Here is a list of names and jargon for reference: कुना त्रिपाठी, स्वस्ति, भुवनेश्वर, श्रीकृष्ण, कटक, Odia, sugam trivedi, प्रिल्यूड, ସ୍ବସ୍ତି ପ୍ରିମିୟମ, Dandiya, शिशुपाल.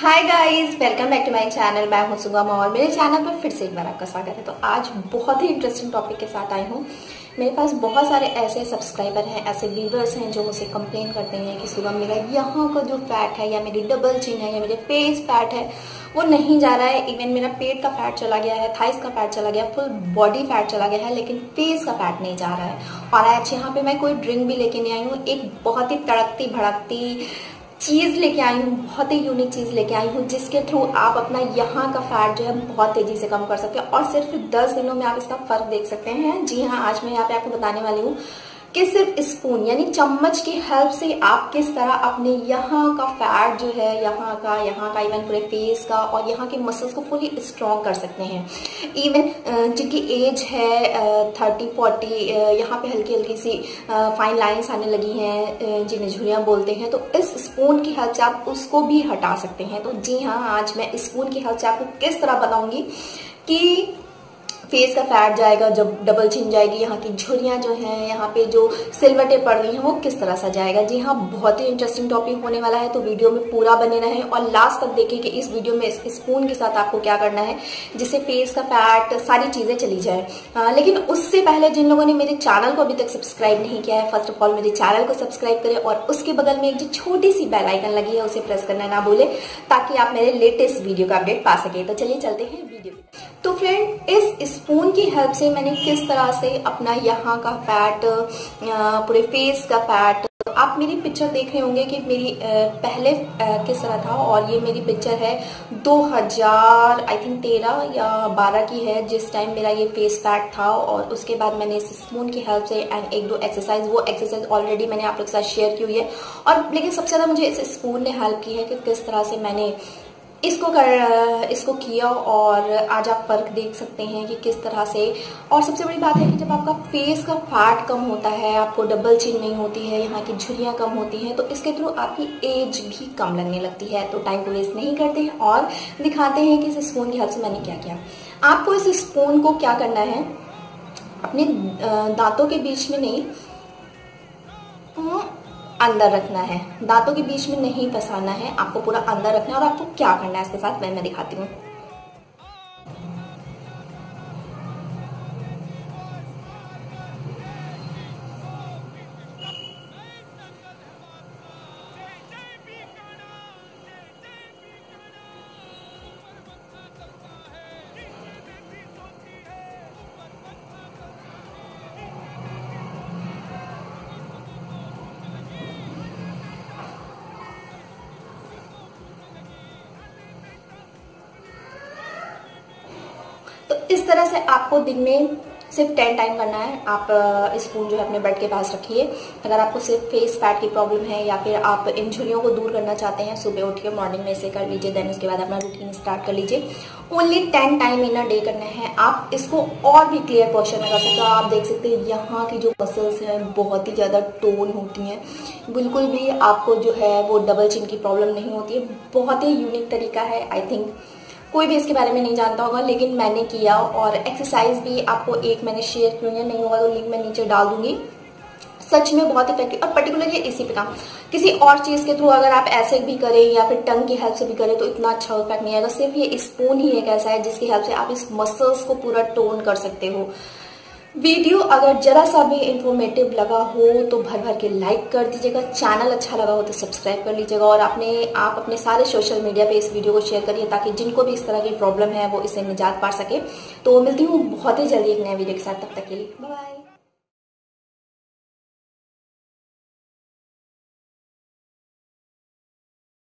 Hi guys, welcome back to my channel. मैं हूँ सुगम और मेरे चैनल पर फिर से एक बार आपका स्वागत है। तो आज बहुत ही इंटरेस्टिंग टॉपिक के साथ आई हूँ। मेरे पास बहुत सारे ऐसे सब्सक्राइबर हैं, ऐसे व्यूवर्स हैं जो मुझे कंप्लेन करते हैं कि सुगम मेरा यहाँ का जो फैट है या मेरी डबल चिन है या मेरे फेस फैट है वो नहीं जा रहा है। इवन मेरा पेट का फैट चला गया है, थाइस का फैट चला गया, फुल बॉडी फैट चला गया है, लेकिन फेस का फैट नहीं जा रहा है। और आज यहाँ पे मैं कोई ड्रिंक भी लेके नहीं आई हूँ, एक बहुत ही तड़कती भड़कती चीज़ लेके आई हूँ, बहुत ही यूनिक चीज़ लेके आई हूँ जिसके थ्रू आप अपना यहाँ का फैट जो है बहुत तेज़ी से कम कर सकते हैं और सिर्फ 10 दिनों में आप इसका फर्क देख सकते हैं। जी हाँ, आज मैं यहाँ पे आपको बताने वाली हूँ कि सिर्फ स्पून यानी चम्मच की हेल्प से आप किस तरह अपने यहाँ का फैट जो है, यहाँ का इवन पूरे फेस का और यहाँ के मसल्स को फुली स्ट्रॉन्ग कर सकते हैं। इवन जिनकी एज है 30-40, यहाँ पे हल्की हल्की सी फाइन लाइंस आने लगी हैं जिन्हें झुर्रियाँ बोलते हैं, तो इस स्पून की हेल्प से आप उसको भी हटा सकते हैं। तो जी हाँ, आज मैं स्पून की हेल्प से आपको किस तरह बताऊँगी कि फेस का फैट जाएगा, जब डबल चिन जाएगी, यहाँ की झुर्रियाँ जो हैं, यहाँ पे जो सिलवटें पड़ रही हैं वो किस तरह सा जाएगा। जी हाँ, बहुत ही इंटरेस्टिंग टॉपिक होने वाला है, तो वीडियो में पूरा बने रहें और लास्ट तक देखें कि इस वीडियो में इस स्पून के साथ आपको क्या करना है जिससे फेस का फैट सारी चीज़ें चली जाए। लेकिन उससे पहले जिन लोगों ने मेरे चैनल को अभी तक सब्सक्राइब नहीं किया है, फर्स्ट ऑफ ऑल मेरे चैनल को सब्सक्राइब करें और उसके बगल में एक जो छोटी सी बेल आइकन लगी है उसे प्रेस करना ना भूलें ताकि आप मेरे लेटेस्ट वीडियो का अपडेट पा सकें। तो चलिए चलते हैं वीडियो। तो फ्रेंड, इस स्पून की हेल्प से मैंने किस तरह से अपना यहाँ का फैट, पूरे फेस का फैट, आप मेरी पिक्चर देख रहे होंगे कि मेरी पहले किस तरह था और ये मेरी पिक्चर है 2013 या 12 की है, जिस टाइम मेरा ये फेस फैट था। और उसके बाद मैंने इस स्पून की हेल्प से एंड एक दो एक्सरसाइज, वो एक्सरसाइज ऑलरेडी मैंने आप लोग के साथ शेयर की हुई है। और लेकिन सबसे ज़्यादा मुझे इस स्पून ने हेल्प की है कि किस तरह से मैंने इसको किया और आज आप फर्क देख सकते हैं कि किस तरह से। और सबसे बड़ी बात है कि जब आपका फेस का फैट कम होता है, आपको डबल चिन नहीं होती है, यहाँ की झुर्रियाँ कम होती हैं, तो इसके थ्रू आपकी एज भी कम लगने लगती है। तो टाइम को वेस्ट नहीं करते हैं और दिखाते हैं कि इस स्पून की हेल्प से मैंने क्या किया। आपको इस स्पून को क्या करना है, अपने दांतों के बीच में नहीं, अंदर रखना है, दांतों के बीच में नहीं फंसाना है, आपको पूरा अंदर रखना है। और आपको क्या करना है इसके साथ मैं दिखाती हूँ। तो इस तरह से आपको दिन में सिर्फ 10 टाइम करना है। आप स्पून जो है अपने बेड के पास रखिए। अगर आपको सिर्फ फेस फैट की प्रॉब्लम है या फिर आप इन झुर्रियों को दूर करना चाहते हैं, सुबह उठ के मॉर्निंग में इसे कर लीजिए, देन उसके बाद अपना रूटीन स्टार्ट कर लीजिए। Only 10 time in a day करना है। आप इसको और भी क्लियर पोस्चर में कर सकते हो। आप देख सकते हैं यहाँ की जो मसल्स हैं बहुत ही ज़्यादा टोन होती हैं, बिल्कुल भी आपको जो है वो डबल चिन की प्रॉब्लम नहीं होती है। बहुत ही यूनिक तरीका है, आई थिंक कोई भी इसके बारे में नहीं जानता होगा, लेकिन मैंने किया। और एक्सरसाइज भी आपको एक मैंने शेयर की हुई है, नहीं होगा तो लिंक मैं नीचे डाल दूंगी। सच में बहुत इफेक्टिव, और पर्टिकुलरली इसी पे काम, किसी और चीज़ के थ्रू अगर आप ऐसे भी करें या फिर टंग की हेल्प से भी करें तो इतना अच्छा इफेक्ट नहीं आएगा। सिर्फ ये स्पून ही एक ऐसा है जिसकी हेल्प से आप इस मसल्स को पूरा टोन कर सकते हो। वीडियो अगर जरा सा भी इंफॉर्मेटिव लगा हो तो भर भर के लाइक कर दीजिएगा, चैनल अच्छा लगा हो तो सब्सक्राइब कर लीजिएगा और आप अपने सारे सोशल मीडिया पे इस वीडियो को शेयर करिए ताकि जिनको भी इस तरह की प्रॉब्लम है वो इससे निजात पा सके। तो मिलती हूँ बहुत ही जल्दी एक नए वीडियो के साथ, तब तक के लिए बाय।